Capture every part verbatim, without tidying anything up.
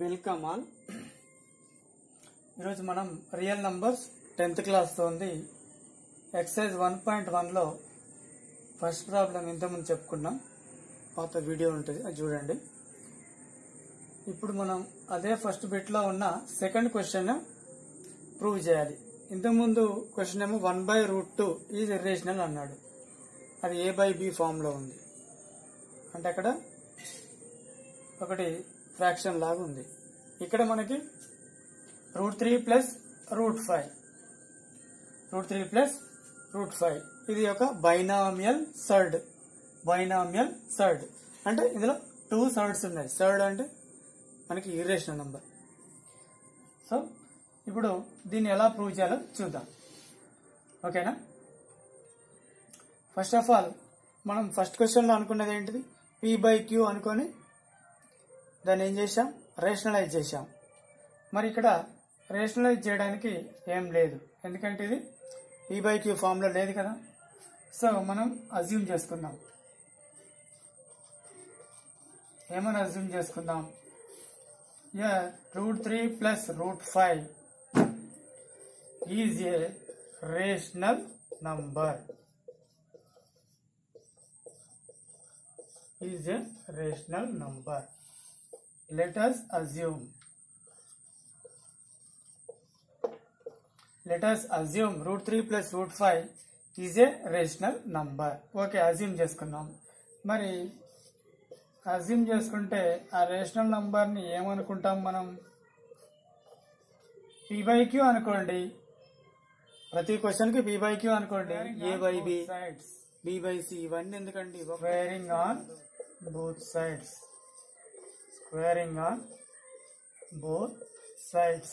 Welcome all मन real numbers tenth class तो exercise one point one लो first problem इंतमुंदु पात वीडियो उंटदी चूडंडी। इप्पुडु मन अदे फर्स्ट बिट लो उन्न सेकंड क्वेश्चन प्रूव चेयाली। इंतमुंदु question ammo one by root two is irrational अन्नाडु, अदि ए बाय बी फॉर्म लो उंदी। अंटे अक्कड ఒకటి ఫ్రాక్షన్ లాగా ఉంది। ఇక్కడ మనకి √three plus √five √three plus √five ఇది ఒక బైనామియల్ థర్డ్ బైనామియల్ థర్డ్ అంటే ఇందులో టూ థర్డ్స్ ఉన్నాయి। థర్డ్ అంటే మనకి ఇర్రేషనల్ నంబర్। సో ఇప్పుడు దీన్ని ఎలా ప్రూవ్ చేయాలో చూద్దాం, ఓకేనా। ఫస్ట్ ఆఫ్ ఆల్ మనం ఫస్ట్ క్వశ్చన్ లో అనుకున్నది ఏంటిది, p/q అనుకొని दाँ रेषनलैज। मर इक रेषनलैज एम लेकिन पी बाय क्यू फॉर्म कदा। सो मन अज्यूम चेसुकुंदाम अज्यूम चेसुकुंदाम root three plus root five is a rational number is a rational number. Let us assume. Let us assume root three plus root five is a rational number. Okay, assume చేసుకున్నాం। మరి assume చేసుకుంటే ఆ rational number ని ఏమనుకుంటాం మనం, p by q అనుకోండి। ప్రతి question కి p by q అనుకోండి, a by b b by c ఇవన్నీ ఎందుకండి, squaring on both sides. Squaring on both sides.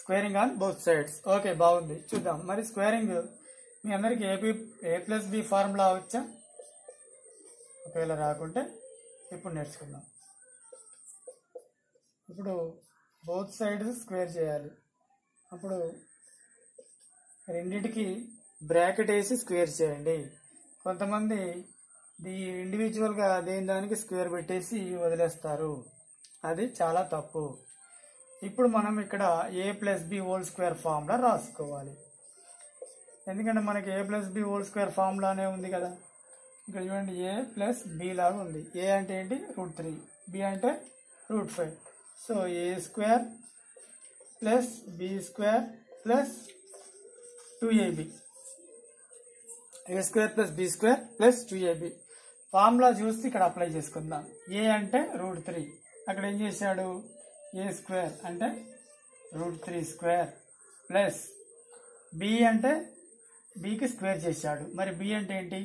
Squaring on both sides. Okay, boundary चुदाम। मरी squaring में हमारे के a b a plus b formula होच्छ। पहले राखूँटे इपुन नेट्स करना। इपुडो both sides square जायले। अपुडो रेंडिट की bracket ऐसे square जायेंगे। कौन-तो मंदे दी इंडिविजुअल गा देन दानिकी स्क्वेर पेट्टेसी वदिलेस्तारू, अदि चाला तप्पु। इप्पुडु मनं इक्कड a plus b whole square formula रासुकोवाली। एंदुकंटे मनकी a plus b whole square फार्मुलाने उंदी कदा। इक्कड चूडंडी a प्लस b लागा उंदी। a अंटे ఏంటి √थ्री, b अंटे √फ़ाइव। So a square plus b square plus two A B a square plus b square plus two A B formula चूसी इक अप्लाई चेसुकुंदाम। a अंटे रूट थ्री अक्कड एम चेसाडु a स्क्वेर अंटे root three square plus b अंटे b की स्क्वेर चेसाडु। मरि b अंटे एंटी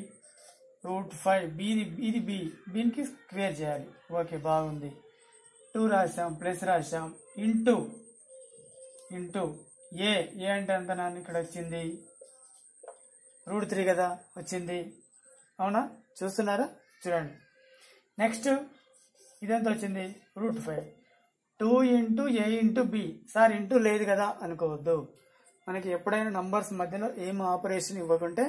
रूट फाइव, b इदी b बीकी स्क्वेर चेयाली। ओके बागुंदी। टू राशाम प्लस राशाम इंटू इंटू a a अंटे अंत नानु इक्कड वच्चिंदी रूट थ्री कदा वच्चिंदी, अवुना చూస్తున్నారు చూడండి। నెక్స్ట్ ఇదంతా వచ్చింది √फ़ाइव two a b sir into లేదు కదా అనుకోవద్దు। మనకి ఎప్పుడైనా నంబర్స్ మధ్యలో ఏమ ఆపరేషన్ ఇవ్వకుంటే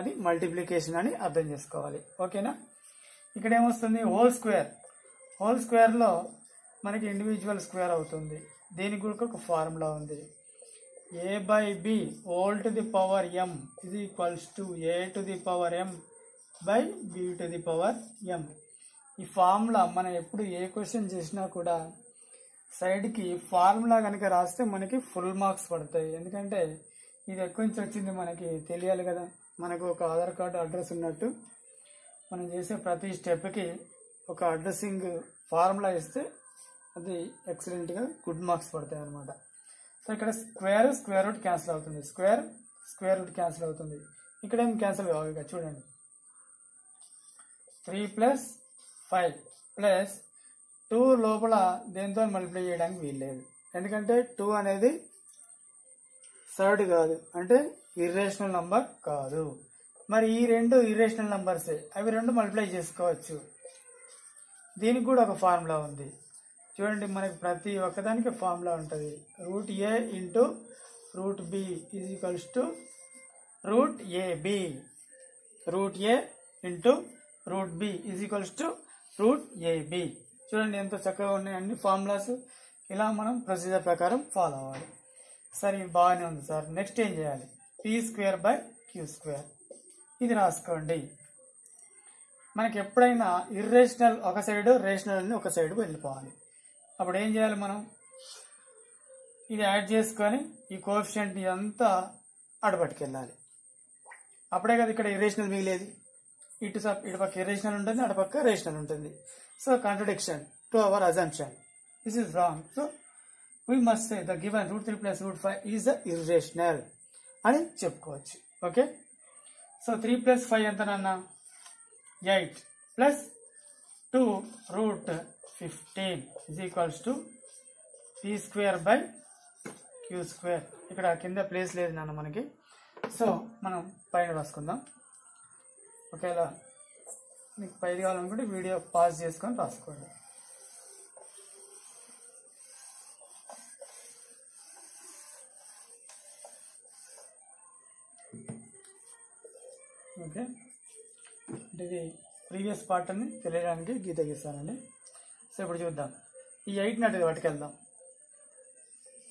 అది మల్టిప్లికేషన్ అని అర్థం చేసుకోవాలి, ఓకేనా। ఇక్కడ ఏమొస్తుంది హోల్ స్క్వేర్, హోల్ స్క్వేర్ లో మనకి ఇండివిడ్యువల్ స్క్వేర్ అవుతుంది। దీనికి కూడా ఒక ఫార్ములా ఉంది a by b all to the power m is equals to a to the power m by b to the power m। ఈ ఫార్ములా మనం ఎప్పుడు ఏ క్వశ్చన్ చేసినా కూడా సైడ్ కి ఫార్ములా గనుక రాస్తే మనకి ఫుల్ మార్క్స్ పడతాయి। ఎందుకంటే ఇది ఎక్కడికి వచ్చింది మనకి తెలియాలి కదా। మనకు ఒక ఆధార్ కార్డు అడ్రస్ ఉన్నట్టు మనం చేసే ప్రతి స్టెప్ కి ఒక అడ్రసింగ్ ఫార్ములా ఇస్తే అది ఎక్సలెంట్ గా గుడ్ మార్క్స్ పడతాయి అన్నమాట। సో ఇక్కడ స్క్వేర్ స్క్వేర్ రూట్ క్యాన్సిల్ అవుతుంది, స్క్వేర్ స్క్వేర్ రూట్ క్యాన్సిల్ అవుతుంది। ఇక్కడ ఏం క్యాన్సిల్ కావాలి చూడండి, three plus five plus two లోపల దేంతో మల్టిప్లై చేయడానికి వీల్లేదు। ఎందుకంటే टू అనేది థర్డ్ కాదు, అంటే ఇర్రేషనల్ నంబర్ కాదు। మరి ఈ రెండు ఇర్రేషనల్ నంబర్స్, అవి రెండు మల్టిప్లై చేసుకోవచ్చు। దీనికి కూడా ఒక ఫార్ములా ఉంది చూడండి, మనకి ప్రతి ఒక్కదానికి ఫార్ములా ఉంటది। √a * √b = √ab √a * root b is equal to root a b. చూడండి ఎంత చక్కగా ఉన్నాయి అన్ని ఫార్ములాస్ ఇలా మనం ప్రొసీజర్ ప్రకారం ఫాలో అవ్వాలి. సరే బాగానే ఉంది సార్. నెక్స్ట్ ఏం చేయాలి? P square by q square ఇది రాసుకోండి. మనకి ఎప్పుడైనా ఇర్రేషనల్ ఒక సైడ్ రేషనల్ అని ఒక సైడ్కు వెళ్ళిపోవాలి. అప్పుడు ఏం చేయాలి మనం? ఇది యాడ్ చేసుకొని ఈ కోఎఫిషియంట్ని అంతా అడపట్టుకెళ్ళాలి. అప్పుడే కదా ఇక్కడ ఇర్రేషనల్ మిగిలేదు. ఇటు ఇటు పక్క ఇర్రేషనల్ ఉంటుంది, అటుపక్క రేషనల్ ఉంటుంది. So contradiction to our assumption. This is wrong. So we must say the given root three plus root five is the irrational. అని చెప్పుకోవచ్చు. Okay. So three plus five ఎంత నాన్న? Eight plus two root fifteen is equals to p square by q square. ఇక్కడ కింద place లేదు నాన్న మనకి, so మనం పైన రాసుకుందాం. ఒకవేళ మీకు పైది కావాలనుకుంటే వీడియో పాజ్ చేసుకొని రాసుకోండి. ఓకే, అంటే ఇది ప్రీవియస్ పార్ట్ అని తెలియడానికి గీత గీస్తానండి. సో ఇప్పుడు చూద్దాం. ఈ ఎయిట్ నాటిది పట్టుకెళ్దాం.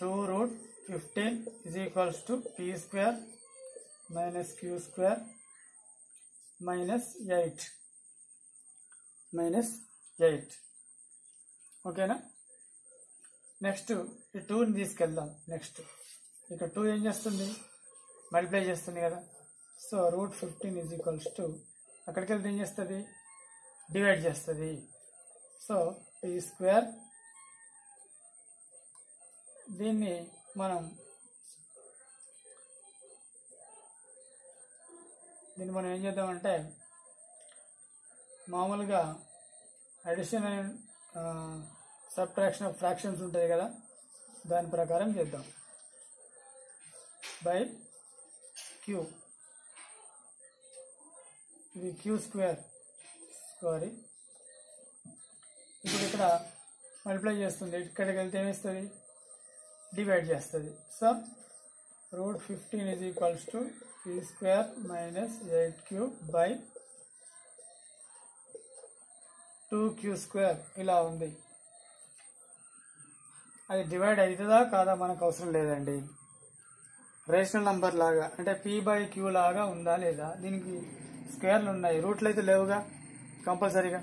Two root fifteen is equals to p square minus q square minus eight minus eight ఓకేనా. నెక్స్ట్ ఈ టూని తీసుకెళ్దాం. నెక్స్ట్ ఇక్కడ టూ ఏం చేస్తుంది? మల్టిప్లై చేస్తుంది కదా. So root fifteen is equals to అక్కడికి వెళ్తే ఏం చేస్తుంది? డివైడ్ చేస్తుంది. సో పీ స్క్వేర్ దీన్ని మనం దీన్ని మనం ఏం చేద్దామంటే మామూలుగా addition and subtraction of fractions ఉంటుంది కదా, దాని ప్రకారం చేద్దాం. బై క్యూ ఇది క్యూ స్క్వేర్ సారీ ఇప్పుడు ఇక్కడ మల్టిప్లై చేస్తుంది. ఇక్కడికి వెళ్తే ఏమిస్తుంది? డివైడ్ చేస్తుంది. So root fifteen is equals to p square minus eight q by two q square ఇలా ఉంది. అది డివైడ్ అవుతుందా కాదా మనకు అవసరం లేదండి. రేషనల్ నంబర్ లాగా అంటే పీ బై క్యూ లాగా ఉందా లేదా, దీనికి స్క్వేర్లు ఉన్నాయి, రూట్లు అయితే లేవుగా కంపల్సరీగా.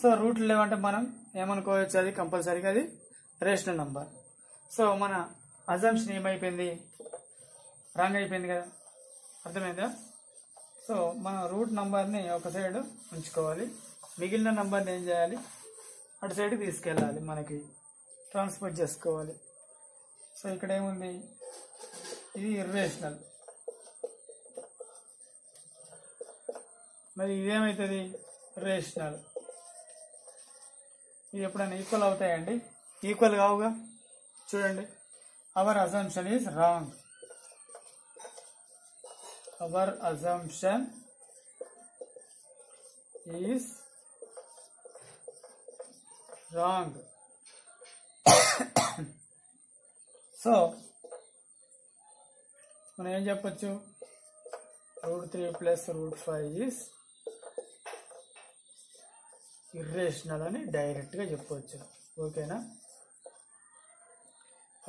సో రూట్లు లేవంటే మనం ఏమనుకోవచ్చు? అది కంపల్సరీగా అది రేషనల్ నంబర్. సో మన అజంప్షన్ ఏమైపోయింది? రాంగ్ అయిపోయింది కదా, అర్థమైందా? సో మన రూట్ నంబర్ని ఒక సైడ్ ఉంచుకోవాలి, మిగిలిన నంబర్ని ఏం చేయాలి? అటు సైడ్కి తీసుకెళ్ళాలి, మనకి ట్రాన్స్పోర్ట్ చేసుకోవాలి. సో ఇక్కడ ఏముంది? ఇది ఇర్రేషనల్, మరి ఇదేమవుతుంది? రేషనల్. ఇది ఎప్పుడైనా ఈక్వల్ అవుతాయండి? ఈక్వల్ కావుగా. చూడండి, our assumption is wrong. Our assumption is wrong. So మనం ఏం చెప్పచ్చు? Root three plus root five is irrational అని డైరెక్ట్గా చెప్పవచ్చు. ఓకేనా,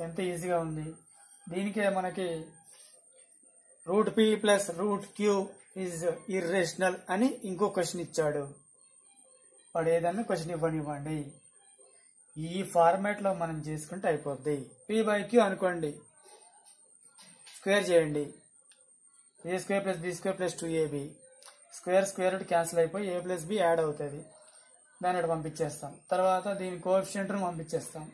ఎంత ఈజీగా ఉంది. దీనికే మనకి root p plus root q is irrational అని ఇంకో క్వశ్చన్ ఇచ్చాడు. వాడు ఏదన్నా క్వశ్చన్ ఇవ్వనివ్వండి, ఈ ఫార్మాట్లో మనం చేసుకుంటే అయిపోద్ది. పీ బై క్యూ అనుకోండి, స్క్వేర్ చేయండి. A square plus b square plus two a b, square square root cancel అయిపోయి ఏ ప్లస్ బి యాడ్ అవుతుంది, దాని అటు పంపించేస్తాం. తర్వాత దీని కోఎఫిషియంట్ను పంపించేస్తాం.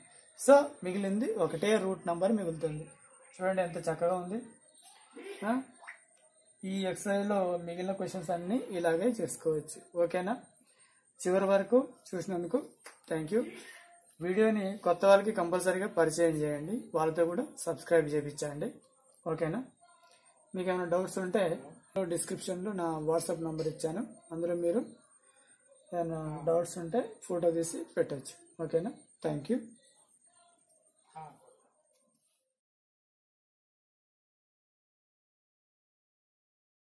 సో మిగిలింది ఒకటే రూట్ నెంబర్ మిగులుతుంది. చూడండి ఎంత చక్కగా ఉంది. ఈ ఎక్సర్సైజ్లో మిగిలిన క్వశ్చన్స్ అన్నీ ఇలాగే చేసుకోవచ్చు. ఓకేనా, చివరి వరకు చూసినందుకు థ్యాంక్ యూ. వీడియోని కొత్త వాళ్ళకి కంపల్సరీగా పరిచయం చేయండి, వాళ్ళతో కూడా సబ్స్క్రైబ్ చేయించండి. ఓకేనా, మీకు ఏమైనా డౌట్స్ ఉంటే డిస్క్రిప్షన్లో నా వాట్సాప్ నెంబర్ ఇచ్చాను, అందులో మీరు ఏమైనా డౌట్స్ ఉంటే ఫోటో తీసి పెట్టవచ్చు. ఓకేనా, థ్యాంక్ యూ.